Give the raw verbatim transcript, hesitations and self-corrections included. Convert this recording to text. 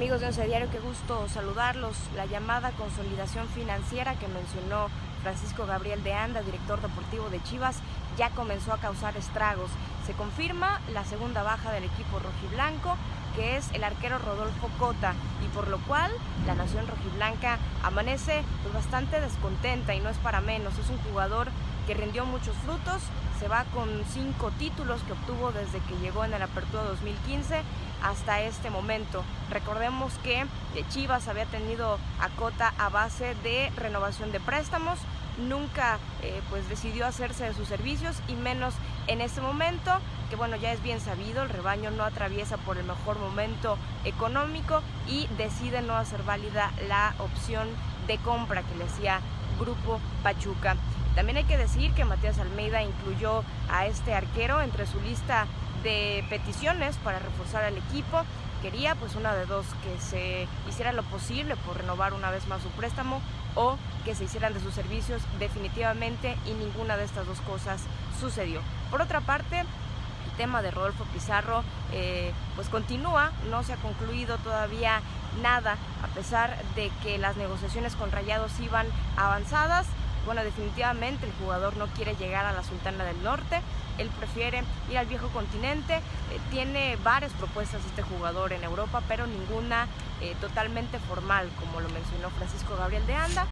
Amigos de Once Diario, qué gusto saludarlos. La llamada consolidación financiera que mencionó Francisco Gabriel de Anda, director deportivo de Chivas, ya comenzó a causar estragos. Se confirma la segunda baja del equipo rojiblanco, que es el arquero Rodolfo Cota, y por lo cual la nación rojiblanca amanece pues bastante descontenta, y no es para menos. Es un jugador que rindió muchos frutos, se va con cinco títulos que obtuvo desde que llegó en el Apertura dos mil quince hasta este momento. Recordemos que Chivas había tenido a Cota a base de renovación de préstamos, nunca eh, pues decidió hacerse de sus servicios, y menos en este momento, que bueno, ya es bien sabido, el rebaño no atraviesa por el mejor momento económico y decide no hacer válida la opción de compra que le hacía Grupo Pachuca. También hay que decir que Matías Almeida incluyó a este arquero entre su lista de peticiones para reforzar al equipo. Quería pues una de dos, que se hiciera lo posible por renovar una vez más su préstamo o que se hicieran de sus servicios definitivamente, y ninguna de estas dos cosas sucedió. Por otra parte, el tema de Rodolfo Pizarro eh, pues continúa, no se ha concluido todavía nada, a pesar de que las negociaciones con Rayados iban avanzadas. Bueno, definitivamente el jugador no quiere llegar a la Sultana del Norte, él prefiere ir al viejo continente. Eh, tiene varias propuestas este jugador en Europa, pero ninguna eh, totalmente formal, como lo mencionó Francisco Gabriel de Anda.